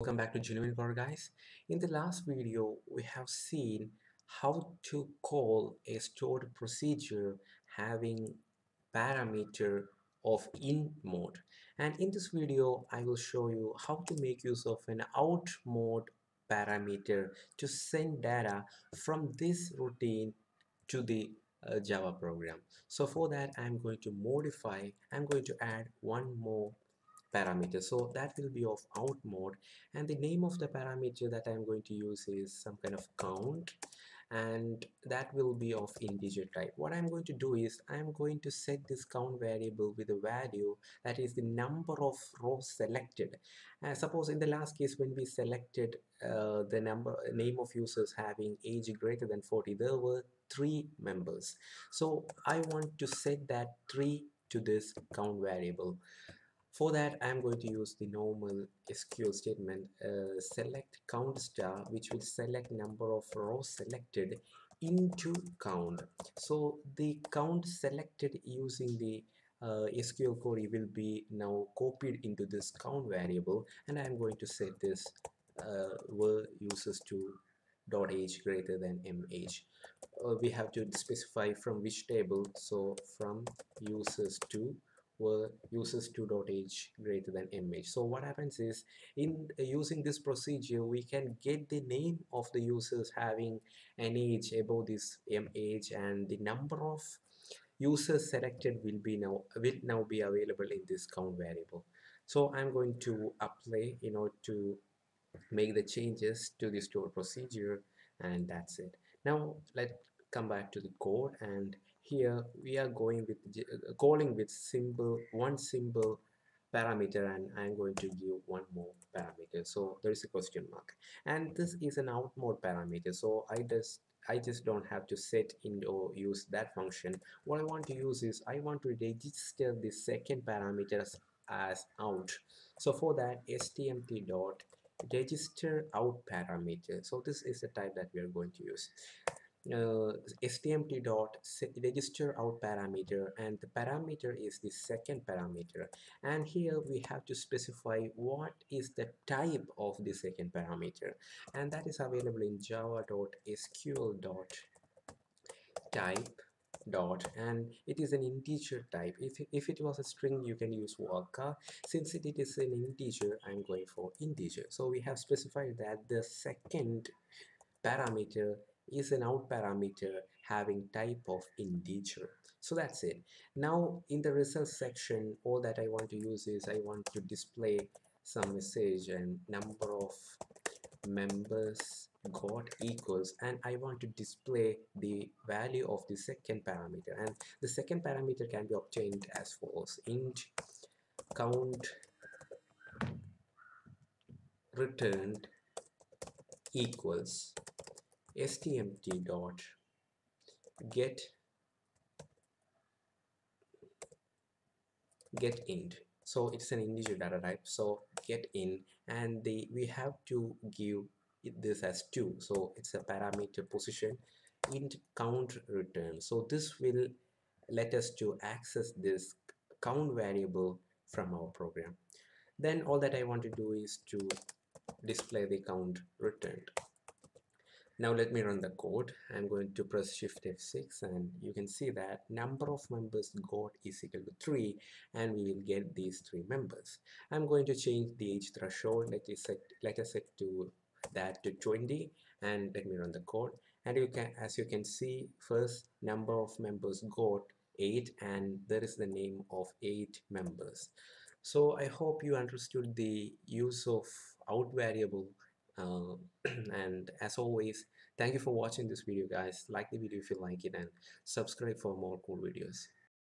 Welcome back to Genuine Coder, guys. In the last video we have seen how to call a stored procedure having parameter of in mode, and in this video I will show you how to make use of an out mode parameter to send data from this routine to the Java program. So for that I'm going to add one more parameter, so that will be of out mode, and the name of the parameter that I'm going to use is some kind of count, and that will be of integer type. What I'm going to do is I'm going to set this count variable with a value that is the number of rows selected. Suppose in the last case when we selected the name of users having age greater than 40, there were 3 members, so I want to set that 3 to this count variable. For that I'm going to use the normal SQL statement, select count star, which will select number of rows selected into count. So the count selected using the SQL query will be now copied into this count variable, and I'm going to set this were users to .age greater than mh. We have to specify from which table, so from users to were users 2.age greater than mh. So what happens is, in using this procedure we can get the name of the users having an age above this mh, and the number of users selected will now be available in this count variable. So I'm going to apply in order to make the changes to the stored procedure, and that's it. Now let's come back to the code, and here we are going with calling with one simple parameter, and I'm going to give one more parameter. So there is a question mark, and this is an out mode parameter, so I just don't have to set in or use that function. What I want to use is I want to register the second parameter as out. So for that, stmt dot register out parameter, so this is the type that we are going to use. Stmt dot register out parameter, and the parameter is the second parameter, and here we have to specify what is the type of the second parameter, and that is available in java.sql dot type dot, and it is an integer type. If it was a string you can use worker. Since it is an integer, I'm going for integer. So we have specified that the second parameter is an out parameter having type of integer. So that's it. Now in the results section, all that I want to use is I want to display some message and number of members got equals, and I want to display the value of the second parameter, and the second parameter can be obtained as follows: int count returned equals stmt dot get int. So it's an integer data type, so get in, and we have to give this as 2, so it's a parameter position int count return. So this will let us to access this count variable from our program. Then all that I want to do is to display the count returned. Now let me run the code. I'm going to press Shift F6, and you can see that number of members got is equal to 3, and we will get these 3 members. I'm going to change the age threshold. Let us set to that to 20, and let me run the code. And as you can see, first number of members got 8, and there is the name of 8 members. So I hope you understood the use of out variable. And as always, thank you for watching this video, guys. Like the video if you like it, and subscribe for more cool videos.